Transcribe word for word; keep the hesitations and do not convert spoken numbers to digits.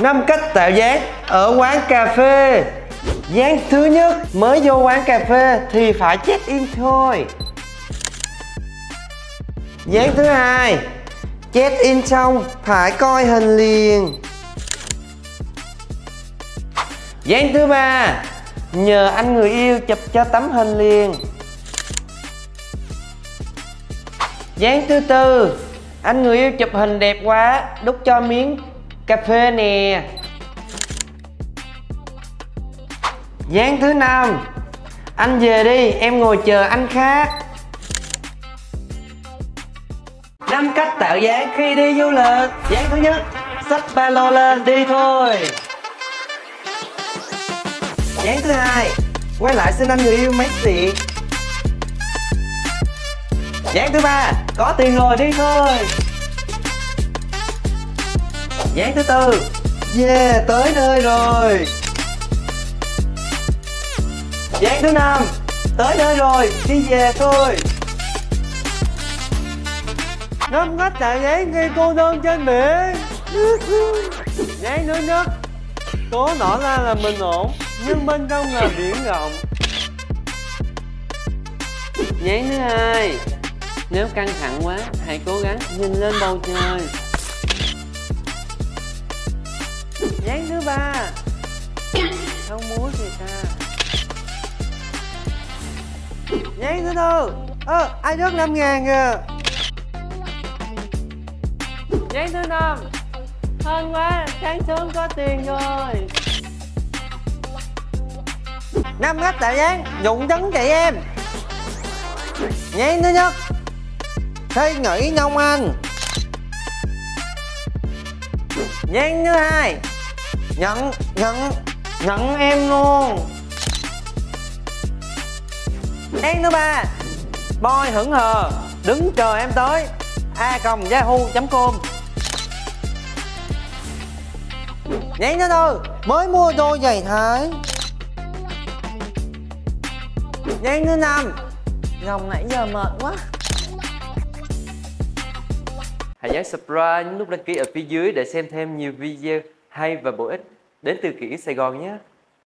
năm cách tạo dáng ở quán cà phê. Dáng thứ nhất, mới vô quán cà phê thì phải check in thôi. Dáng thứ hai, check in xong phải coi hình liền. Dáng thứ ba, nhờ anh người yêu chụp cho tấm hình liền. Dáng thứ tư, anh người yêu chụp hình đẹp quá, đút cho miếng cà phê nè. Dáng thứ năm, anh về đi, em ngồi chờ anh khác. Năm cách tạo dáng khi đi du lịch. Dáng thứ nhất, xách ba lô lên đi thôi. Dáng thứ hai, quay lại xin anh người yêu mấy xị. Dáng thứ ba, có tiền rồi đi thôi. Dáng thứ tư, yeah, tới nơi rồi. Dáng thứ năm, tới nơi rồi, đi về thôi. Năm cách tạo dáng khi cô đơn trên biển. Dáng thứ nhất, cố tỏ ra là mình ổn nhưng bên trong là biển rộng. Dáng thứ hai, nếu căng thẳng quá hãy cố gắng nhìn lên bầu trời. Dáng thứ ba, không muốn gì ta. Dáng thứ tư, ơ ai rớt năm ngàn kìa. Dáng thứ năm, hên quá sáng sớm có tiền rồi. Năm cách tạo dáng dụng trấn chị em. Dáng thứ nhất, suy nghĩ nhông anh. Dáng thứ hai, nhận nhận nhận em luôn. Dáng thứ ba, boy hững hờ đứng chờ em tới a còng yahoo chấm com. Dáng thứ tư, mới mua đôi giày Thái. Dáng thứ năm, Ngọc nãy giờ mệt quá. Hãy nhấn subscribe, nhấn nút đăng ký ở phía dưới để xem thêm nhiều video hay và bổ ích đến từ Kỷ yếu Sài Gòn nhé.